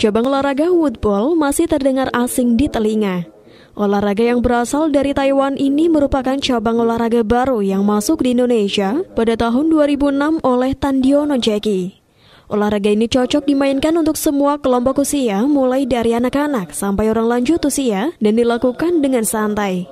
Cabang olahraga woodball masih terdengar asing di telinga. Olahraga yang berasal dari Taiwan ini merupakan cabang olahraga baru yang masuk di Indonesia pada tahun 2006 oleh Tandiono Jeki. Olahraga ini cocok dimainkan untuk semua kelompok usia, mulai dari anak-anak sampai orang lanjut usia, dan dilakukan dengan santai.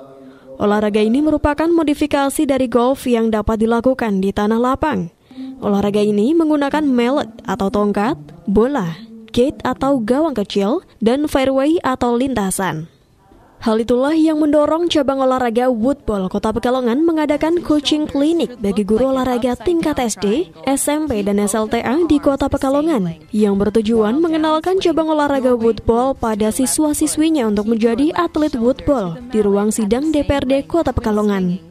Olahraga ini merupakan modifikasi dari golf yang dapat dilakukan di tanah lapang. Olahraga ini menggunakan mallet atau tongkat, bola, gate atau gawang kecil, dan fairway atau lintasan. Hal itulah yang mendorong cabang olahraga woodball Kota Pekalongan mengadakan coaching klinik bagi guru olahraga tingkat SD, SMP, dan SLTA di Kota Pekalongan yang bertujuan mengenalkan cabang olahraga woodball pada siswa-siswinya untuk menjadi atlet woodball di ruang sidang DPRD Kota Pekalongan.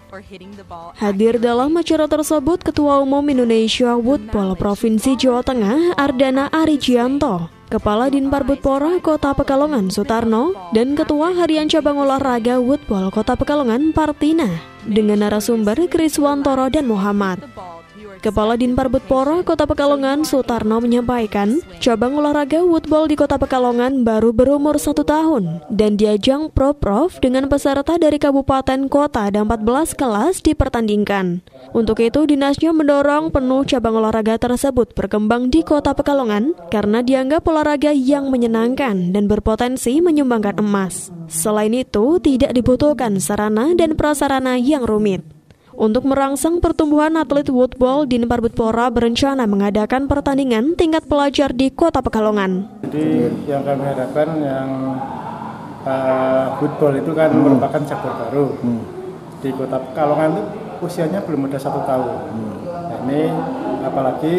Hadir dalam acara tersebut Ketua Umum Indonesia Woodball Provinsi Jawa Tengah Ardana Arijianto, Kepala Dinparbudpora Kota Pekalongan Sutarno, dan Ketua Harian Cabang Olahraga Woodball Kota Pekalongan Partina dengan narasumber Kriswantoro dan Muhammad. Kepala Dinparbudpora Kota Pekalongan Sutarno menyampaikan cabang olahraga woodball di Kota Pekalongan baru berumur 1 tahun dan diajang Porprov dengan peserta dari kabupaten kota dan 14 kelas dipertandingkan. Untuk itu dinasnya mendorong penuh cabang olahraga tersebut berkembang di Kota Pekalongan karena dianggap olahraga yang menyenangkan dan berpotensi menyumbangkan emas. Selain itu tidak dibutuhkan sarana dan prasarana yang rumit. Untuk merangsang pertumbuhan atlet woodball, Dinparbudpora berencana mengadakan pertandingan tingkat pelajar di Kota Pekalongan. Jadi yang kami harapkan woodball itu kan merupakan cabur baru. Di Kota Pekalongan itu usianya belum ada 1 tahun. Nah, ini apalagi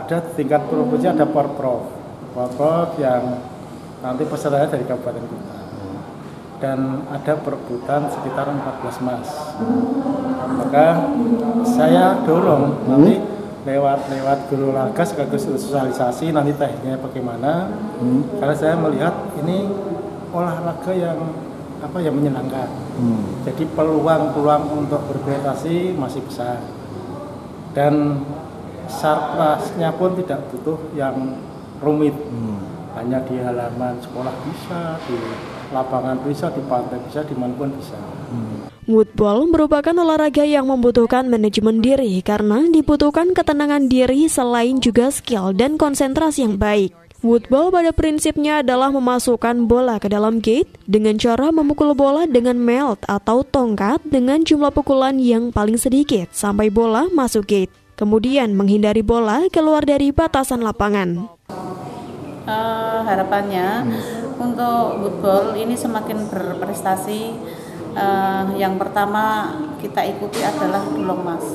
ada tingkat provinsi, ada Porprov yang nanti pesertanya dari kabupaten kota. Dan ada perebutan sekitar 14 emas. Maka saya dorong nanti lewat guru olahraga sekaligus sosialisasi nanti tekniknya bagaimana. Karena saya melihat ini olahraga yang menyenangkan. Jadi peluang untuk berprestasi masih besar. Dan sarprasnya pun tidak butuh yang rumit. Hanya di halaman sekolah bisa, di lapangan bisa, di pantai bisa, dimanapun bisa. Woodball merupakan olahraga yang membutuhkan manajemen diri karena dibutuhkan ketenangan diri selain juga skill dan konsentrasi yang baik. Woodball pada prinsipnya adalah memasukkan bola ke dalam gate dengan cara memukul bola dengan mallet atau tongkat dengan jumlah pukulan yang paling sedikit sampai bola masuk gate. Kemudian menghindari bola keluar dari batasan lapangan. Harapannya untuk woodball ini semakin berprestasi. Yang pertama kita ikuti adalah Bulog Mas.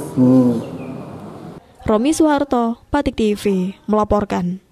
Romi Soeharto, Batik TV melaporkan.